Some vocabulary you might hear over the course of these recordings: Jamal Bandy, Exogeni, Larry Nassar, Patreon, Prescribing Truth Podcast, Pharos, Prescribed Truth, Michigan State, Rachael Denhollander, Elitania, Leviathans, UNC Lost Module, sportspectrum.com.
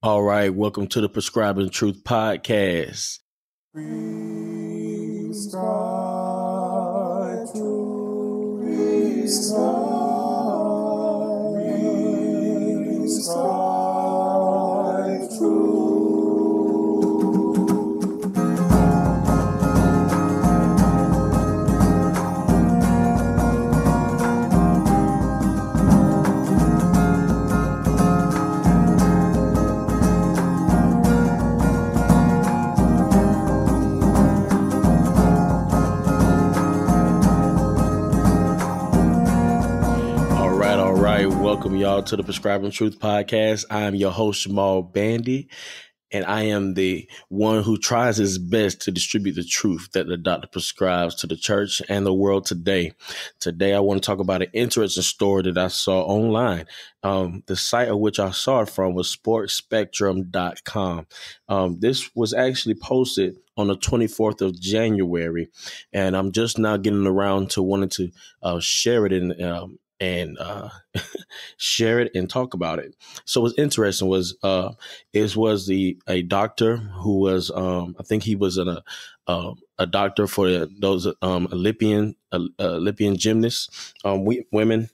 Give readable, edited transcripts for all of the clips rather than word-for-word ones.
All right, welcome to the Prescribing Truth Podcast. Welcome y'all to the Prescribing Truth Podcast. I'm your host, Jamal Bandy, and I am the one who tries his best to distribute the truth that the doctor prescribes to the church and the world today. Today, I want to talk about an interesting story that I saw online. The site of which I saw it from was sportspectrum.com. This was actually posted on the 24th of January, and I'm just now getting around to wanting to share it and share it and talk about it. So what's interesting was it was a doctor who was I think he was a doctor for those Olympian gymnasts, women,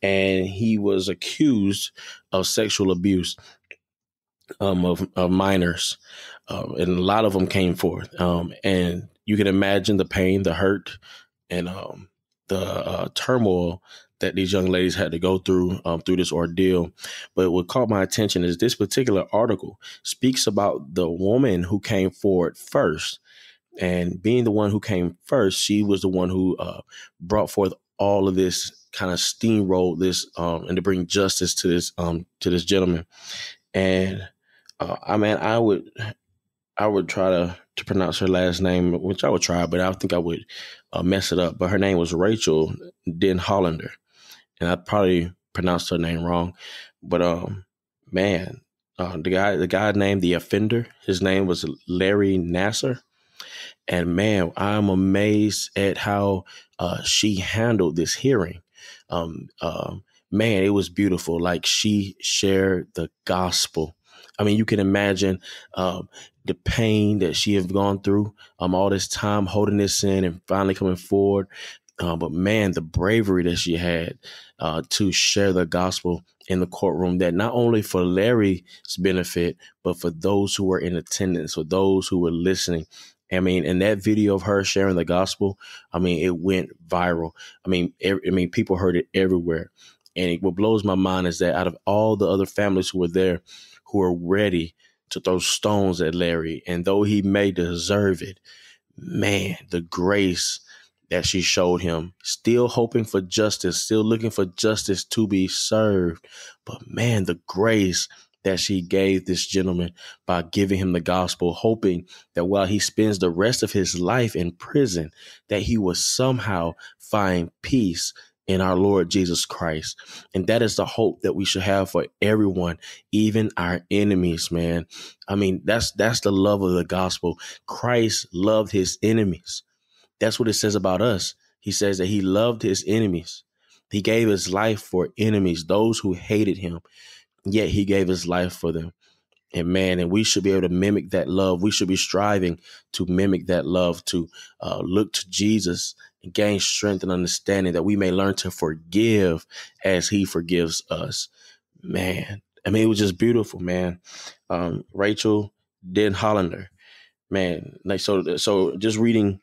and he was accused of sexual abuse of minors, and a lot of them came forth, and you can imagine the pain, the hurt, and the turmoil that these young ladies had to go through through this ordeal. But what caught my attention is this particular article speaks about the woman who came forward first. And being the one who came first, she was the one who brought forth all of this, kind of steamrolled this, and to bring justice to this gentleman. And I mean, I would try to pronounce her last name, which I would try, but I think I would mess it up. But her name was Rachael Denhollander, and I probably pronounced her name wrong. But the guy named the offender, his name was Larry Nassar. And man, I'm amazed at how she handled this hearing. Man, it was beautiful. Like, she shared the gospel. I mean, you can imagine the pain that she have gone through all this time, holding this in and finally coming forward. But man, the bravery that she had to share the gospel in the courtroom, that not only for Larry's benefit, but for those who were in attendance, for those who were listening. I mean, and that video of her sharing the gospel, I mean, it went viral. I mean, people heard it everywhere. And what blows my mind is that out of all the other families who were there, who are ready to throw stones at Larry, and though he may deserve it, man, the grace that she showed him, still hoping for justice, still looking for justice to be served. But man, the grace that she gave this gentleman by giving him the gospel, hoping that while he spends the rest of his life in prison, that he will somehow find peace in our Lord Jesus Christ. And that is the hope that we should have for everyone, even our enemies, man. I mean, that's the love of the gospel. Christ loved his enemies. That's what it says about us. He says that he loved his enemies. He gave his life for enemies, those who hated him, yet he gave his life for them. And man, and we should be able to mimic that love. We should be striving to mimic that love, to look to Jesus and gain strength and understanding that we may learn to forgive as he forgives us. Man, I mean, it was just beautiful, man. Rachael Denhollander, man. Like, so just reading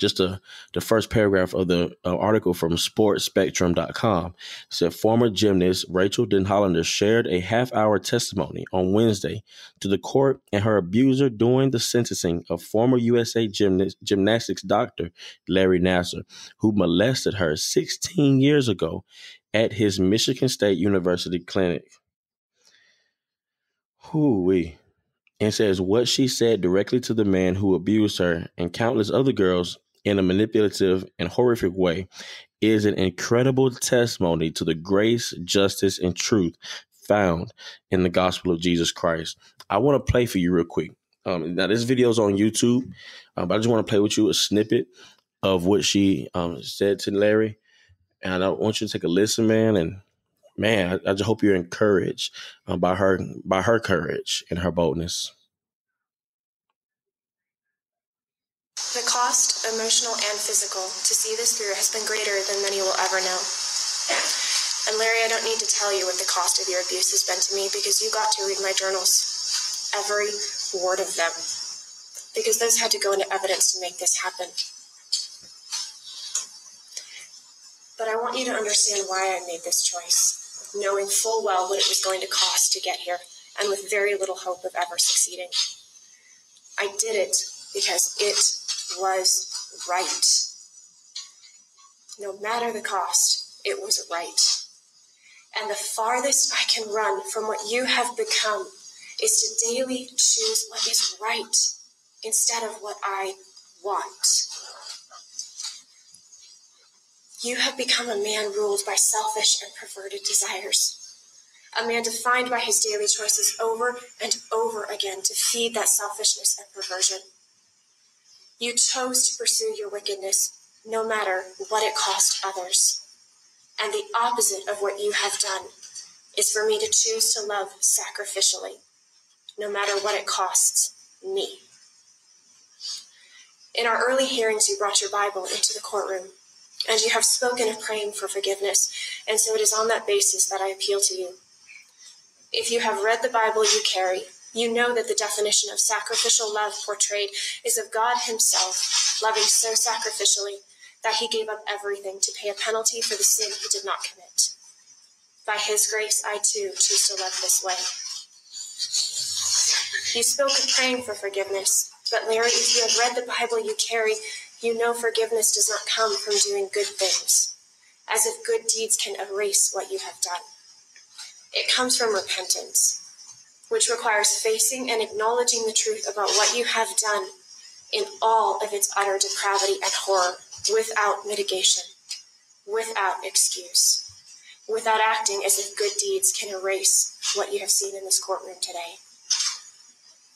just the first paragraph of the article from sportspectrum.com said, former gymnast Rachael Denhollander shared a half-hour testimony on Wednesday to the court and her abuser during the sentencing of former USA gymnastics doctor Larry Nassar, who molested her 16 years ago at his Michigan State University clinic. Hoo-wee. And says what she said directly to the man who abused her and countless other girls in a manipulative and horrific way is an incredible testimony to the grace, justice, and truth found in the gospel of Jesus Christ. I want to play for you real quick. Now, this video is on YouTube, but I just want to play with you a snippet of what she said to Larry. And I want you to take a listen, man, and man, I just hope you're encouraged by her courage and her boldness. The cost, emotional and physical, to see this through has been greater than many will ever know. And Larry, I don't need to tell you what the cost of your abuse has been to me, because you got to read my journals, every word of them, because those had to go into evidence to make this happen. But I want you to understand why I made this choice, knowing full well what it was going to cost to get here, and with very little hope of ever succeeding. I did it because it was right. No matter the cost, it was right. And the farthest I can run from what you have become is to daily choose what is right instead of what I want. You have become a man ruled by selfish and perverted desires. A man defined by his daily choices over and over again to feed that selfishness and perversion. You chose to pursue your wickedness, no matter what it cost others. And the opposite of what you have done is for me to choose to love sacrificially, no matter what it costs me. In our early hearings, you brought your Bible into the courtroom, and you have spoken of praying for forgiveness, and so it is on that basis that I appeal to you. If you have read the Bible you carry, you know that the definition of sacrificial love portrayed is of God himself loving so sacrificially that he gave up everything to pay a penalty for the sin he did not commit. By his grace, I too choose to love this way. You spoke of praying for forgiveness, but Larry, if you have read the Bible you carry, you know forgiveness does not come from doing good things, as if good deeds can erase what you have done. It comes from repentance, which requires facing and acknowledging the truth about what you have done in all of its utter depravity and horror, without mitigation, without excuse, without acting as if good deeds can erase what you have seen in this courtroom today.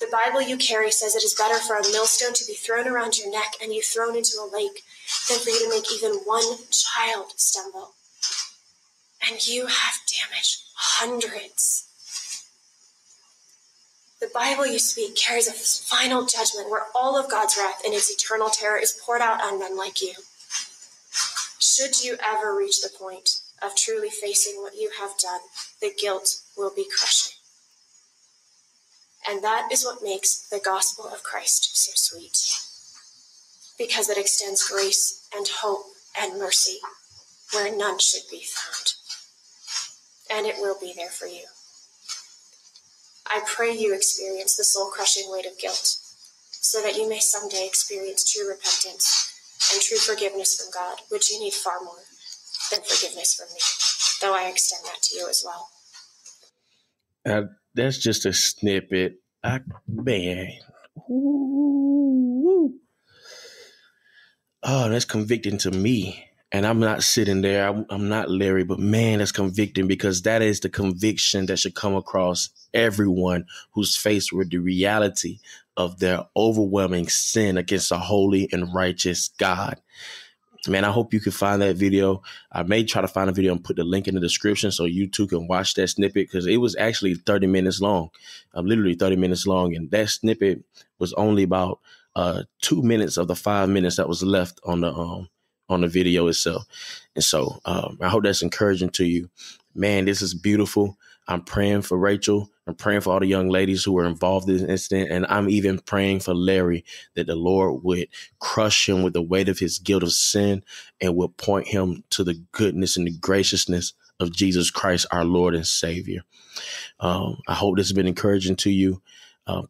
The Bible you carry says it is better for a millstone to be thrown around your neck and you thrown into a lake than for you to make even one child stumble. And you have damaged hundreds. The Bible you speak carries a final judgment where all of God's wrath and its eternal terror is poured out on men like you. Should you ever reach the point of truly facing what you have done, the guilt will be crushing. And that is what makes the gospel of Christ so sweet, because it extends grace and hope and mercy where none should be found. And it will be there for you. I pray you experience the soul-crushing weight of guilt, so that you may someday experience true repentance and true forgiveness from God, which you need far more than forgiveness from me, though I extend that to you as well. That's just a snippet. Ooh. Oh, that's convicting to me. And I'm not sitting there. I'm not Larry, but man, that's convicting, because that is the conviction that should come across everyone who's faced with the reality of their overwhelming sin against a holy and righteous God. Man, I hope you can find that video. I may try to find a video and put the link in the description so you too can watch that snippet, because it was actually 30 minutes long. Literally 30 minutes long. And that snippet was only about 2 minutes of the 5 minutes that was left on the video itself. And so I hope that's encouraging to you. Man, this is beautiful. I'm praying for Rachael. I'm praying for all the young ladies who were involved in this incident. And I'm even praying for Larry, that the Lord would crush him with the weight of his guilt of sin and would point him to the goodness and the graciousness of Jesus Christ, our Lord and Savior. I hope this has been encouraging to you.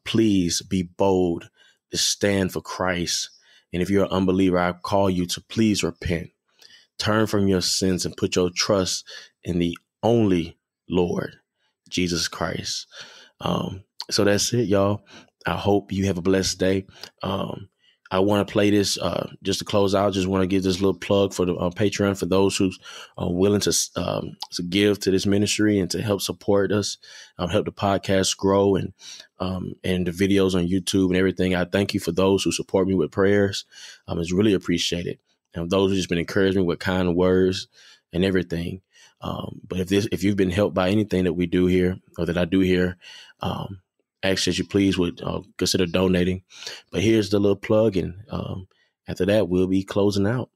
Please be bold to stand for Christ. And if you're an unbeliever, I call you to please repent, turn from your sins and put your trust in the only Lord, Jesus Christ. So that's it, y'all. I hope you have a blessed day. I want to play this just to close out. Just want to give this little plug for the Patreon, for those who are willing to give to this ministry and to help support us, help the podcast grow and the videos on YouTube and everything. I thank you for those who support me with prayers. It's really appreciated. And those who just been encouraging me with kind words and everything. But if you've been helped by anything that we do here or that I do here, ask that you please would consider donating. But here's the little plug, and after that, we'll be closing out.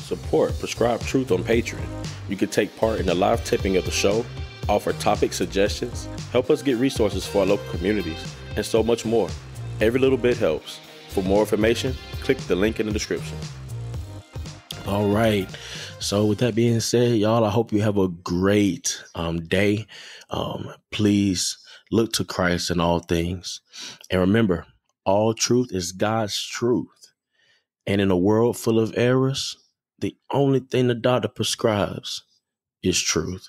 Support Prescribed Truth on Patreon. You can take part in the live tipping of the show, offer topic suggestions, help us get resources for our local communities, and so much more. Every little bit helps. For more information, click the link in the description. All right. So with that being said, y'all, I hope you have a great day. Please look to Christ in all things. And remember, all truth is God's truth. And in a world full of errors, the only thing the doctor prescribes is truth.